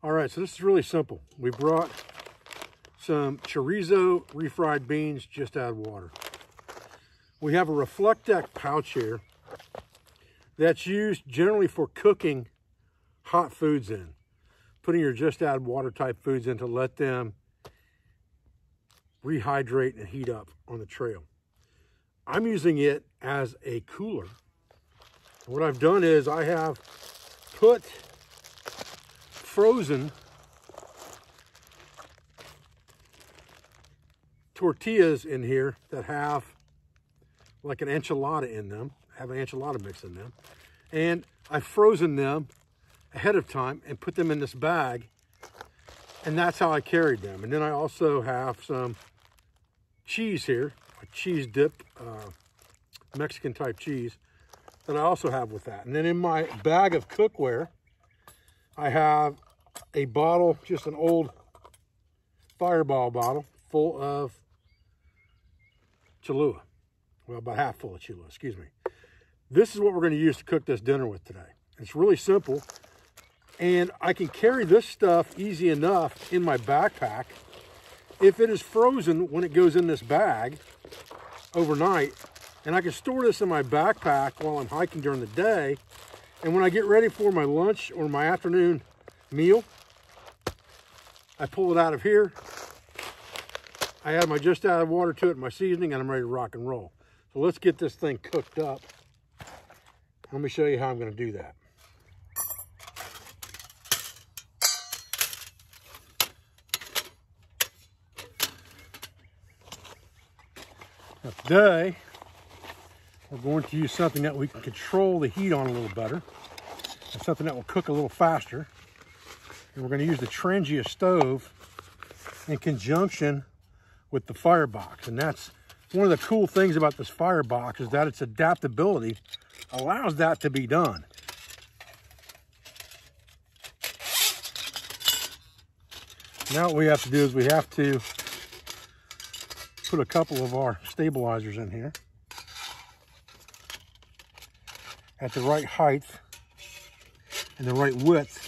All right, so this is really simple. We brought some chorizo refried beans, just add water. We have a Reflectech pouch here that's used generally for cooking hot foods in, putting your just add water type foods in to let them rehydrate and heat up on the trail. I'm using it as a cooler. What I've done is I have put frozen tortillas in here that have like an enchilada in them, have an enchilada mix in them, and I've frozen them ahead of time and put them in this bag, and that's how I carried them. And then I also have some cheese here, a cheese dip, Mexican type cheese that I also have with that. And then in my bag of cookware, I have a bottle, just an old Fireball bottle full of Cholula. Well, about half full of Cholula, excuse me. This is what we're going to use to cook this dinner with today. It's really simple, and I can carry this stuff easy enough in my backpack. If it is frozen when it goes in this bag overnight, and I can store this in my backpack while I'm hiking during the day, and when I get ready for my lunch or my afternoon meal, I pull it out of here. I add my just added water to it, my seasoning, and I'm ready to rock and roll. So let's get this thing cooked up. Let me show you how I'm going to do that. Now today, we're going to use something that we can control the heat on a little better, and something that will cook a little faster. And we're going to use the Trangia stove in conjunction with the firebox. And that's one of the cool things about this firebox, is that its adaptability allows that to be done. Now what we have to do is we have to put a couple of our stabilizers in here at the right height and the right width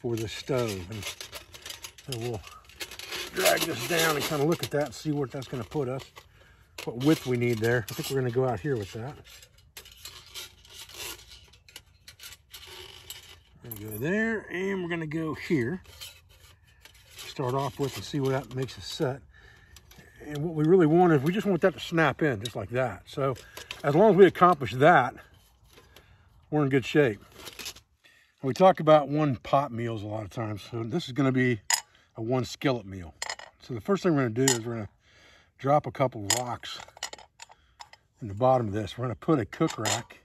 for the stove. And we'll drag this down and kind of look at that and see what that's going to put us, what width we need there. I think we're going to go out here with that. We're going to go there, and we're going to go here. Start off with and see what that makes us set. And what we really want is we just want that to snap in just like that. So as long as we accomplish that, we're in good shape. We talk about one pot meals a lot of times, so this is going to be a one skillet meal. So the first thing we're going to do is we're going to drop a couple rocks in the bottom of this. We're going to put a cook rack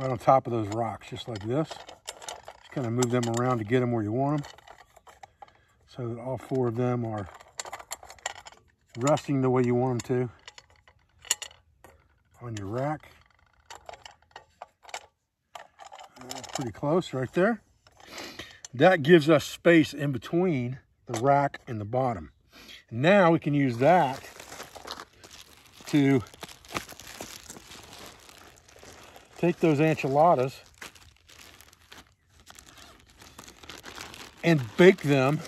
right on top of those rocks, just like this. Just kind of move them around to get them where you want them, so that all four of them are resting the way you want them to on your rack. That's pretty close right there. That gives us space in between the rack and the bottom. Now we can use that to take those enchiladas and bake them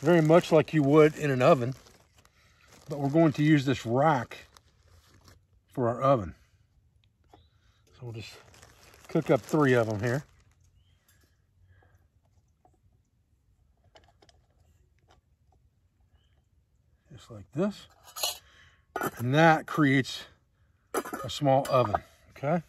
very much like you would in an oven, but we're going to use this rack for our oven. So we'll just cook up three of them here. Just like this. And that creates a small oven, okay?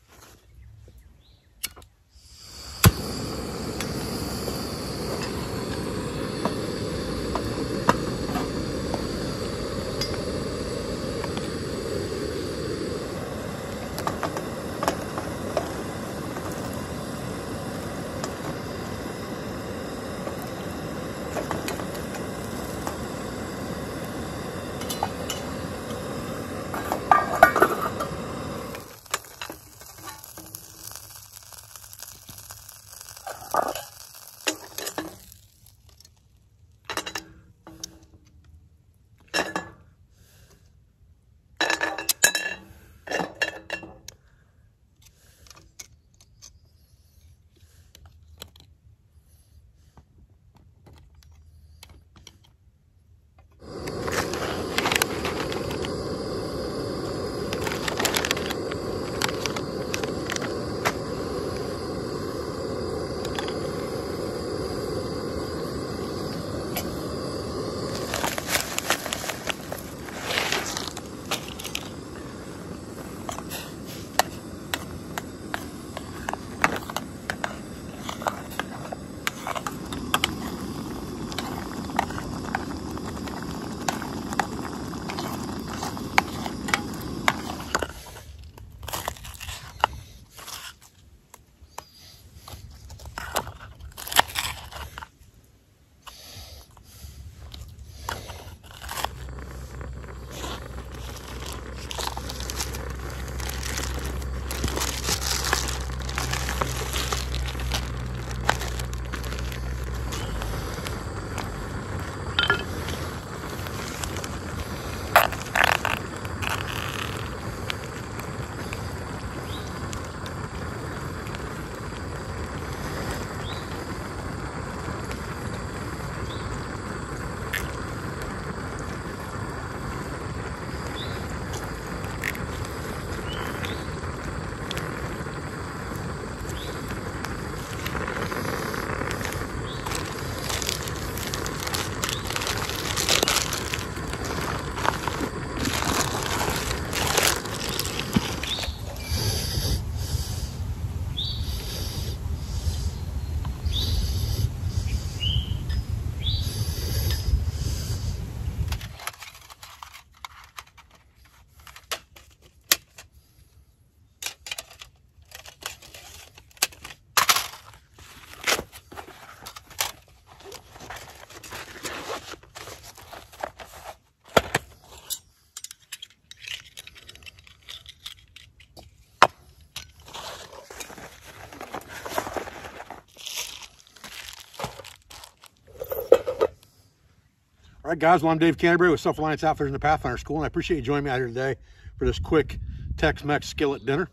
All right, guys, well, I'm Dave Canterbury with Self-Reliance Outfitters in the Pathfinder School, and I appreciate you joining me out here today for this quick Tex-Mex skillet dinner.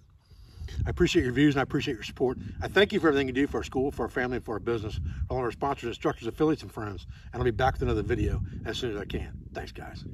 I appreciate your views and I appreciate your support. I thank you for everything you do for our school, for our family, and for our business, for all our sponsors, instructors, affiliates, and friends. And I'll be back with another video as soon as I can. Thanks, guys.